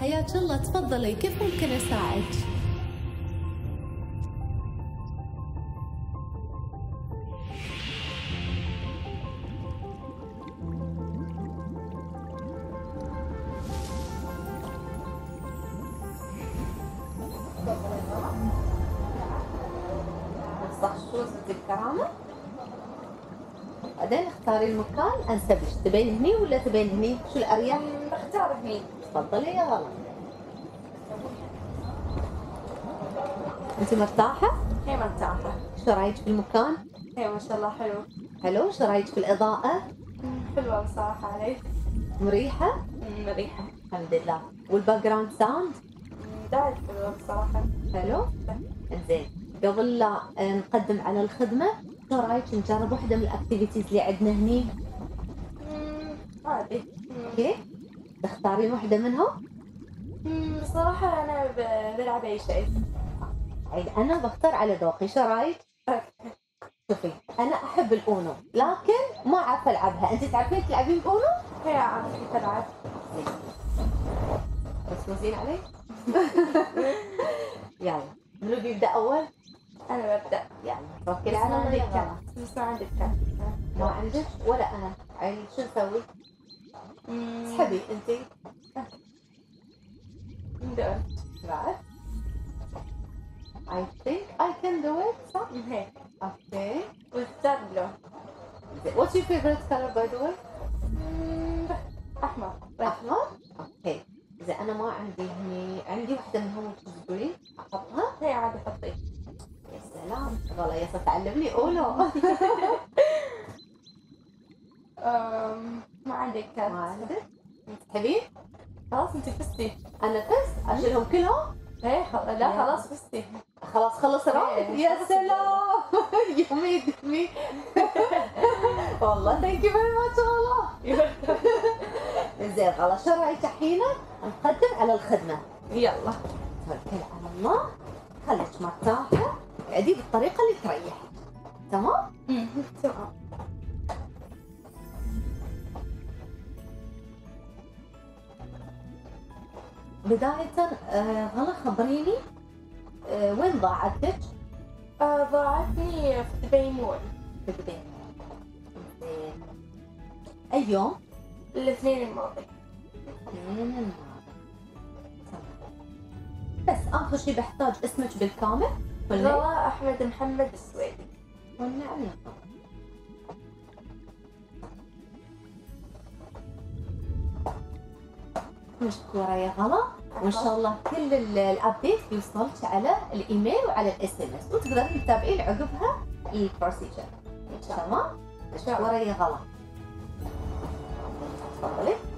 حياك الله، تفضلي، كيف ممكن اساعدك؟ صح شو زيت الكرامه، بعدين اختاري المكان انسب لك، تبين هني ولا تبين هني؟ شو الاريح؟ اختار هني. تفضلي يا غلا. انت مرتاحه؟ اي مرتاحه. شو رايك في المكان؟ اي ما شاء الله حلو. حلو، شو رايك في الاضاءه؟ حلوه بصراحه عليك. مريحه؟ مريحه الحمد لله. والباك جراوند ساوند؟ داعي حلوه بصراحه. حلو؟ زين. قبل لا نقدم على الخدمة، شو رايك نجرب واحدة من الاكتيفيتيز اللي عندنا هني؟ عادي. اوكي؟ تختارين واحدة منهم؟ بصراحة أنا بلعب أي شيء. عيد أنا بختار على ذوقي، شو رايك؟ شوفي، أنا أحب الأونو، لكن ما أعرف ألعبها، أنت تعرفين تلعبين أونو؟ إي أعرف كيف ألعب. بس زين عليك؟ يلا، منو بيبدأ أول؟ أنا ببدأ. يلا توكلي على الله يا غلا. ما عندك كات. ما عندك ولا أنا، يعني شو نسوي؟ اسحبي أنت. ندور. بعد. I think I can do it. صح؟ هيك. أوكي. واختار لون. What's your favorite color by the way؟ أحمر. أحمر؟ أوكي. إذا أنا ما عندي هني، عندي وحدة منهم جرين، أحطها؟ هي عادي حطيها. يا سلام، غلا يا صف تعلمني أولو. ما عندك كات. ما عندك؟ تحبين؟ خلاص أنت فزتي. أنا فزت؟ أشيلهم كلهم؟ إيه لا خلاص فزتي. خلاص خلص راتب. يا سلام يومي دمي. والله ثانك يو فيري ماتش غلا. زين غلا، شو رايك الحين نقدم على الخدمة؟ يلا. توكلي على الله، خليك مرتاحة، اقعدي بالطريقة اللي تريحك. تمام؟ تمام. بداية غلا خبريني وين ضاعتك؟ ضاعتني في دبينون. في دبينون. زين. أي يوم؟ الاثنين الماضي. الاثنين الماضي. بس اخر شيء بحتاج اسمك بالكامل. غلا احمد محمد السويدي. والنعم يا غلا. مشكورة يا غلا، وان شاء الله كل الابديت يوصلك على الايميل وعلى الاس ام اس، وتقدرين تتابعين عقبها البروسيجر. تمام؟ مشكورة يا غلا. تفضلي.